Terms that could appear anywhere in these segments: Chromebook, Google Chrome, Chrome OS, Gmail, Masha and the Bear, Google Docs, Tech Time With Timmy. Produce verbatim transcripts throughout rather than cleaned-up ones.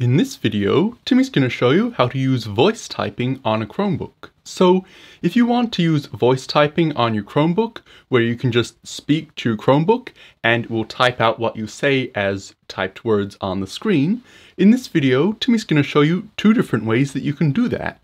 In this video, Timmy's going to show you how to use voice typing on a Chromebook. So if you want to use voice typing on your Chromebook, where you can just speak to your Chromebook and it will type out what you say as typed words on the screen, in this video, Timmy's going to show you two different ways that you can do that.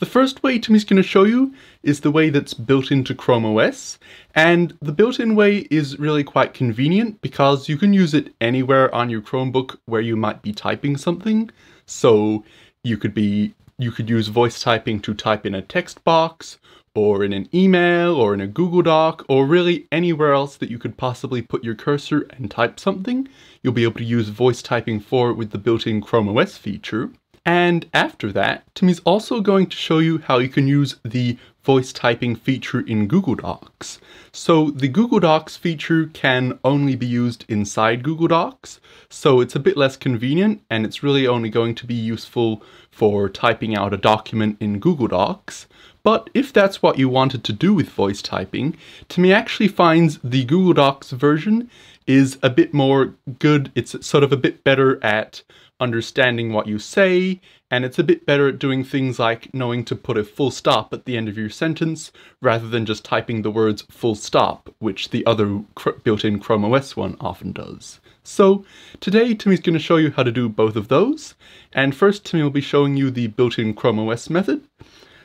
The first way Timmy's going to show you is the way that's built into Chrome O S, and the built-in way is really quite convenient because you can use it anywhere on your Chromebook where you might be typing something. So you could be you could use voice typing to type in a text box, or in an email, or in a Google Doc, or really anywhere else that you could possibly put your cursor and type something. You'll be able to use voice typing for it with the built-in Chrome O S feature. And after that, Timmy's also going to show you how you can use the voice typing feature in Google Docs. So the Google Docs feature can only be used inside Google Docs, so it's a bit less convenient, and it's really only going to be useful for typing out a document in Google Docs. But if that's what you wanted to do with voice typing, Timmy actually finds the Google Docs version is a bit more good. It's sort of a bit better at understanding what you say, and it's a bit better at doing things like knowing to put a full stop at the end of your sentence rather than just typing the words full stop, which the other built-in Chrome O S one often does. So today Timmy's going to show you how to do both of those, and first Timmy will be showing you the built-in Chrome O S method.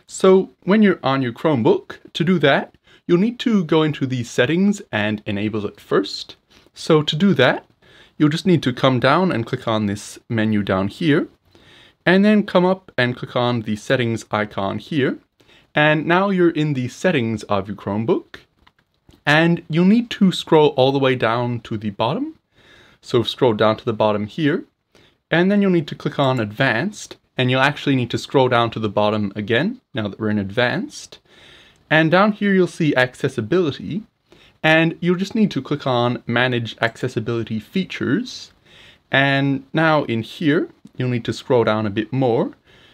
So when you're on your Chromebook, to do that, you'll need to go into the settings and enable it first. So to do that, you'll just need to come down and click on this menu down here, and then come up and click on the settings icon here. And now you're in the settings of your Chromebook, and you'll need to scroll all the way down to the bottom. So scroll down to the bottom here, and then you'll need to click on advanced, and you'll actually need to scroll down to the bottom again now that we're in advanced. And down here you'll see accessibility, and you'll just need to click on Manage Accessibility Features. And now in here, you'll need to scroll down a bit more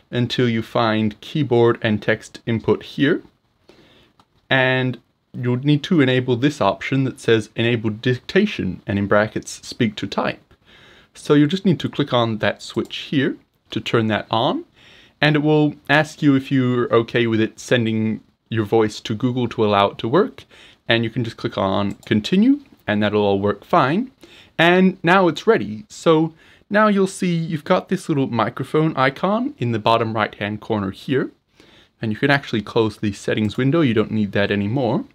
until you find Keyboard and Text Input here. And you'll need to enable this option that says Enable Dictation, and in brackets, Speak to Type. So you'll just need to click on that switch here to turn that on, and it will ask you if you're okay with it sending your voice to Google to allow it to work. And you can just click on continue, and that'll all work fine. And now it's ready. So now you'll see you've got this little microphone icon in the bottom right hand corner here, and you can actually close the settings window. You don't need that anymore.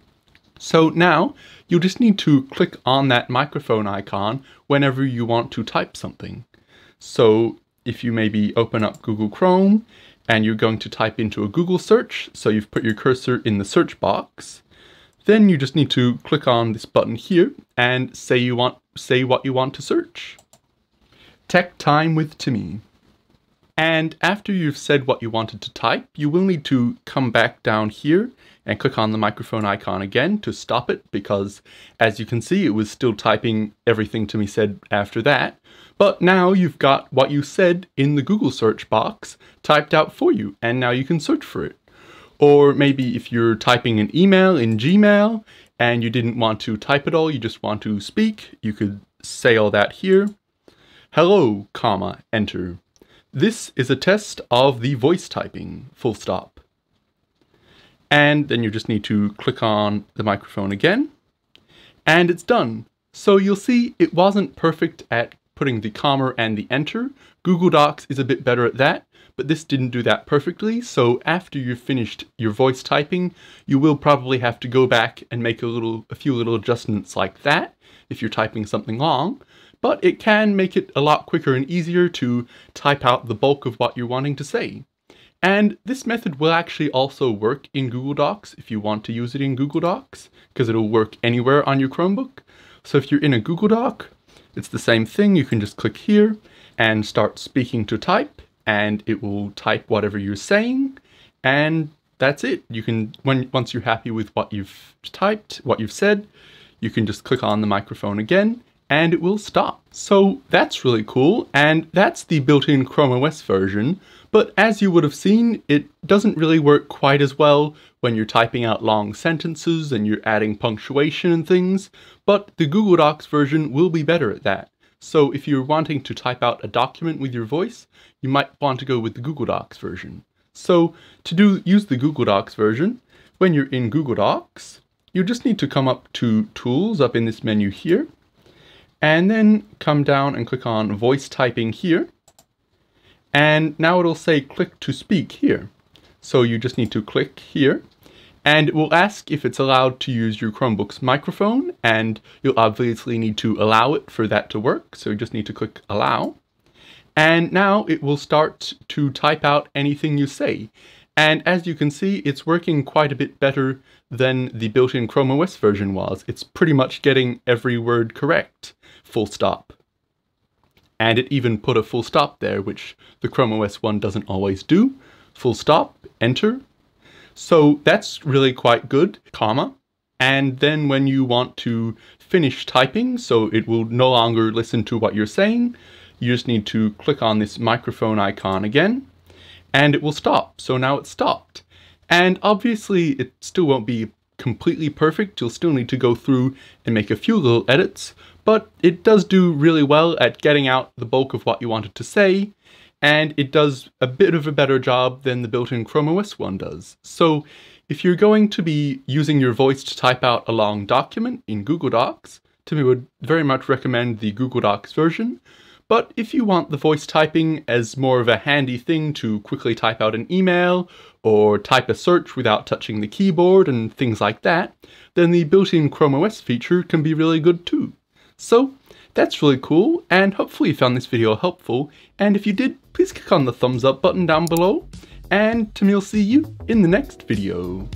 So now you'll just need to click on that microphone icon whenever you want to type something. So if you maybe open up Google Chrome and you're going to type into a Google search, so you've put your cursor in the search box, then you just need to click on this button here and say you want say what you want to search. Tech Time with Timmy. And after you've said what you wanted to type, you will need to come back down here and click on the microphone icon again to stop it, because as you can see, it was still typing everything Timmy said after that. But now you've got what you said in the Google search box typed out for you, and now you can search for it. Or maybe if you're typing an email in Gmail and you didn't want to type it all, you just want to speak, you could say all that here. Hello, comma, enter. This is a test of the voice typing, full stop. And then you just need to click on the microphone again, and it's done. So you'll see it wasn't perfect at putting the comma and the enter. Google Docs is a bit better at that, but this didn't do that perfectly. So after you've finished your voice typing, you will probably have to go back and make a little, a few little adjustments like that if you're typing something long, but it can make it a lot quicker and easier to type out the bulk of what you're wanting to say. And this method will actually also work in Google Docs if you want to use it in Google Docs, because it'll work anywhere on your Chromebook. So if you're in a Google Doc, it's the same thing. You can just click here and start speaking to type, and it will type whatever you're saying, and that's it. You can, when once you're happy with what you've typed, what you've said, you can just click on the microphone again, and it will stop. So that's really cool, and that's the built-in Chrome O S version, but as you would have seen, it doesn't really work quite as well when you're typing out long sentences and you're adding punctuation and things, but the Google Docs version will be better at that. So if you're wanting to type out a document with your voice, you might want to go with the Google Docs version. So to do use the Google Docs version, when you're in Google Docs, you just need to come up to Tools up in this menu here, and then come down and click on Voice Typing here. And now it'll say Click to Speak here. So you just need to click here, and it will ask if it's allowed to use your Chromebook's microphone, and you'll obviously need to allow it for that to work, so you just need to click Allow. And now it will start to type out anything you say. And as you can see, it's working quite a bit better than the built-in Chrome O S version was. It's pretty much getting every word correct, full stop. And it even put a full stop there, which the Chrome O S one doesn't always do. Full stop, enter. So that's really quite good, comma. And then when you want to finish typing, so it will no longer listen to what you're saying, you just need to click on this microphone icon again, and it will stop. So now it's stopped. And obviously it still won't be completely perfect. You'll still need to go through and make a few little edits, but it does do really well at getting out the bulk of what you wanted to say. And it does a bit of a better job than the built-in Chrome O S one does. So if you're going to be using your voice to type out a long document in Google Docs, Timmy would very much recommend the Google Docs version. But if you want the voice typing as more of a handy thing to quickly type out an email or type a search without touching the keyboard and things like that, then the built-in Chrome O S feature can be really good too. So that's really cool, and hopefully you found this video helpful, and if you did, please click on the thumbs up button down below, and Timmy will see you in the next video.